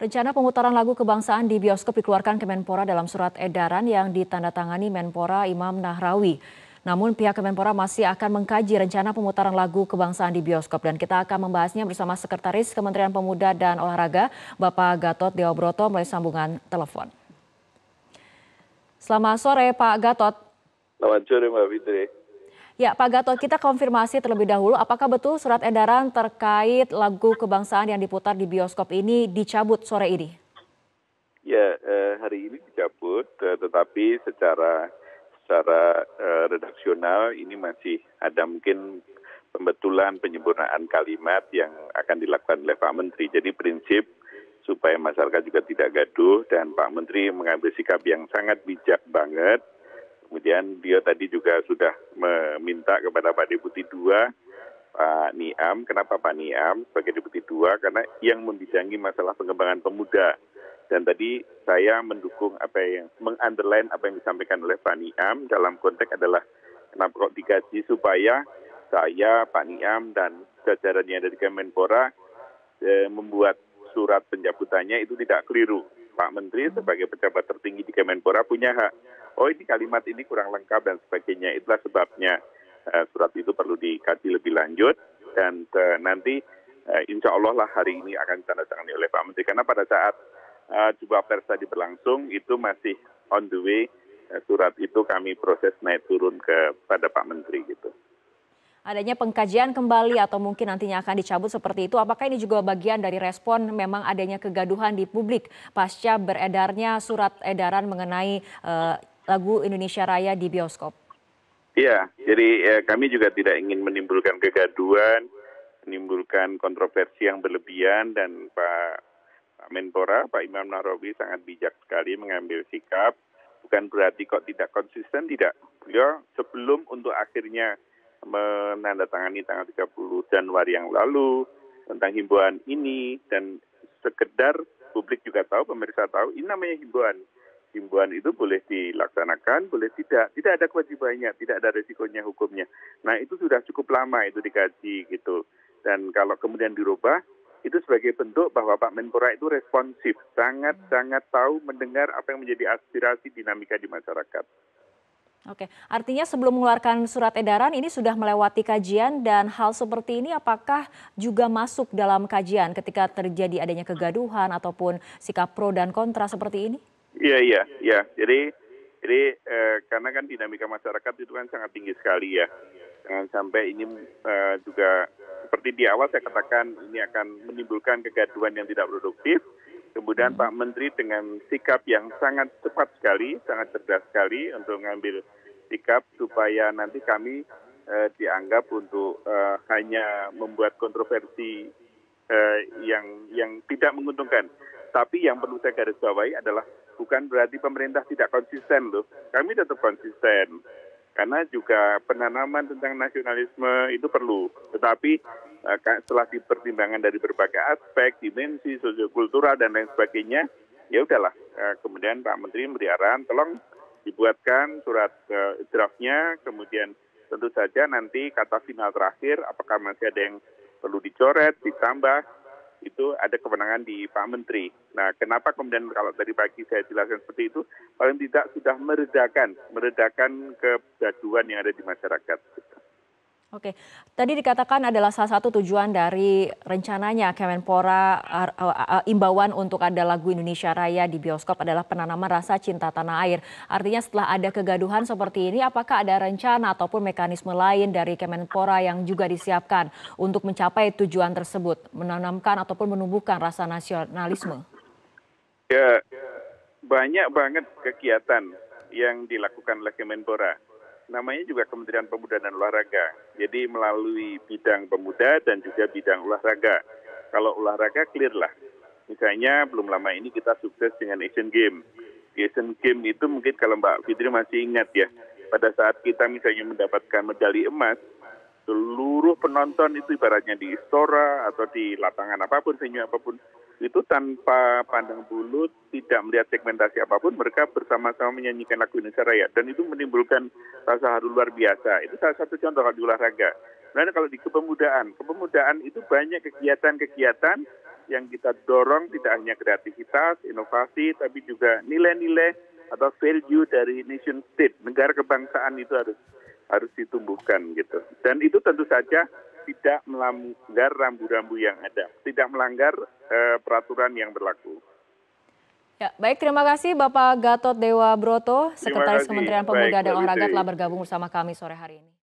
Rencana pemutaran lagu kebangsaan di bioskop dikeluarkan Kemenpora dalam surat edaran yang ditandatangani Menpora Imam Nahrawi. Namun pihak Kemenpora masih akan mengkaji rencana pemutaran lagu kebangsaan di bioskop, dan kita akan membahasnya bersama Sekretaris Kementerian Pemuda dan Olahraga Bapak Gatot Dewobrotos melalui sambungan telepon. Selamat sore Pak Gatot. Selamat sore Mbak Fitri. Ya Pak Gatot, kita konfirmasi terlebih dahulu apakah betul surat edaran terkait lagu kebangsaan yang diputar di bioskop ini dicabut sore ini? Ya, hari ini dicabut, tetapi secara redaksional ini masih ada mungkin pembetulan penyempurnaan kalimat yang akan dilakukan oleh Pak Menteri. Jadi prinsip supaya masyarakat juga tidak gaduh, dan Pak Menteri mengambil sikap yang sangat bijak banget. Kemudian dia tadi juga sudah meminta kepada Pak Deputi II, Pak Niam. Kenapa Pak Niam sebagai Deputi II? Karena yang membidangi masalah pengembangan pemuda. Dan tadi saya mendukung apa yang meng-underline apa yang disampaikan oleh Pak Niam dalam konteks adalah kenapa kok dikaji, supaya saya, Pak Niam, dan jajarannya dari Kemenpora membuat surat pencabutannya itu tidak keliru. Pak Menteri sebagai pejabat tertinggi di Kemenpora punya hak. Oh, ini kalimat ini kurang lengkap dan sebagainya. Itulah sebabnya surat itu perlu dikaji lebih lanjut, dan nanti insya Allah lah hari ini akan ditandatangani oleh Pak Menteri, karena pada saat jumpa pers tadi berlangsung itu masih on the way, surat itu kami proses naik turun kepada Pak Menteri gitu. Adanya pengkajian kembali atau mungkin nantinya akan dicabut seperti itu, apakah ini juga bagian dari respon memang adanya kegaduhan di publik pasca beredarnya surat edaran mengenai lagu Indonesia Raya di bioskop? Iya, jadi kami juga tidak ingin menimbulkan kegaduhan, menimbulkan kontroversi yang berlebihan, dan Pak Menpora, Pak Imam Nahrawi sangat bijak sekali mengambil sikap. Bukan berarti kok tidak konsisten, tidak. Beliau sebelum untuk akhirnya menandatangani tanggal 30 Januari yang lalu tentang himbauan ini, dan sekedar publik juga tahu, pemirsa tahu, ini namanya himbauan. Himbauan itu boleh dilaksanakan, boleh tidak. Tidak ada kewajibannya, tidak ada resikonya hukumnya. Nah, itu sudah cukup lama itu dikaji gitu. Dan kalau kemudian dirubah, itu sebagai bentuk bahwa Pak Menpora itu responsif, sangat-sangat tahu mendengar apa yang menjadi aspirasi dinamika di masyarakat. Oke, artinya sebelum mengeluarkan surat edaran ini sudah melewati kajian, dan hal seperti ini apakah juga masuk dalam kajian ketika terjadi adanya kegaduhan ataupun sikap pro dan kontra seperti ini? Iya. Jadi karena kan dinamika masyarakat itu kan sangat tinggi sekali ya. Jangan sampai ini juga seperti di awal saya katakan ini akan menimbulkan kegaduhan yang tidak produktif. Kemudian Pak Menteri dengan sikap yang sangat cepat sekali, sangat cerdas sekali untuk mengambil sikap supaya nanti kami dianggap untuk hanya membuat kontroversi yang tidak menguntungkan. Tapi yang perlu saya garis bawahi adalah bukan berarti pemerintah tidak konsisten loh. Kami tetap konsisten. Karena juga penanaman tentang nasionalisme itu perlu. Tetapi setelah dipertimbangkan dari berbagai aspek, dimensi sosiokultural dan lain sebagainya, ya udahlah. Kemudian Pak Menteri memberi arahan, tolong dibuatkan surat draftnya. Kemudian tentu saja nanti kata final terakhir, apakah masih ada yang perlu dicoret, ditambah, itu ada kewenangan di Pak Menteri. Nah, kenapa kemudian kalau tadi pagi saya jelaskan seperti itu, paling tidak sudah meredakan kegaduhan yang ada di masyarakat. Oke, tadi dikatakan adalah salah satu tujuan dari rencananya Kemenpora imbauan untuk ada lagu Indonesia Raya di bioskop adalah penanaman rasa cinta tanah air. Artinya setelah ada kegaduhan seperti ini, apakah ada rencana ataupun mekanisme lain dari Kemenpora yang juga disiapkan untuk mencapai tujuan tersebut, menanamkan ataupun menumbuhkan rasa nasionalisme? Ya, banyak banget kegiatan yang dilakukan oleh Kemenpora. Namanya juga Kementerian Pemuda dan Olahraga. Jadi melalui bidang pemuda dan juga bidang olahraga. Kalau olahraga clear lah. Misalnya belum lama ini kita sukses dengan Asian Games. Di Asian Games itu mungkin kalau Mbak Fitri masih ingat ya, pada saat kita misalnya mendapatkan medali emas, seluruh penonton itu ibaratnya di istora atau di lapangan apapun, venue apapun, itu tanpa pandang bulu, tidak melihat segmentasi apapun, mereka bersama-sama menyanyikan lagu Indonesia Raya, dan itu menimbulkan rasa haru luar biasa. Itu salah satu contoh kalau di olahraga. Nah, kalau di kepemudaan itu banyak kegiatan-kegiatan yang kita dorong tidak hanya kreativitas, inovasi, tapi juga nilai-nilai atau value dari nation state, negara kebangsaan itu harus ditumbuhkan gitu. Dan itu tentu saja tidak melanggar rambu-rambu yang ada, tidak melanggar peraturan yang berlaku. Ya, baik, terima kasih Bapak Gatot Dewobrotos, Sekretaris Kementerian Pemuda dan Olahraga telah bergabung bersama kami sore hari ini.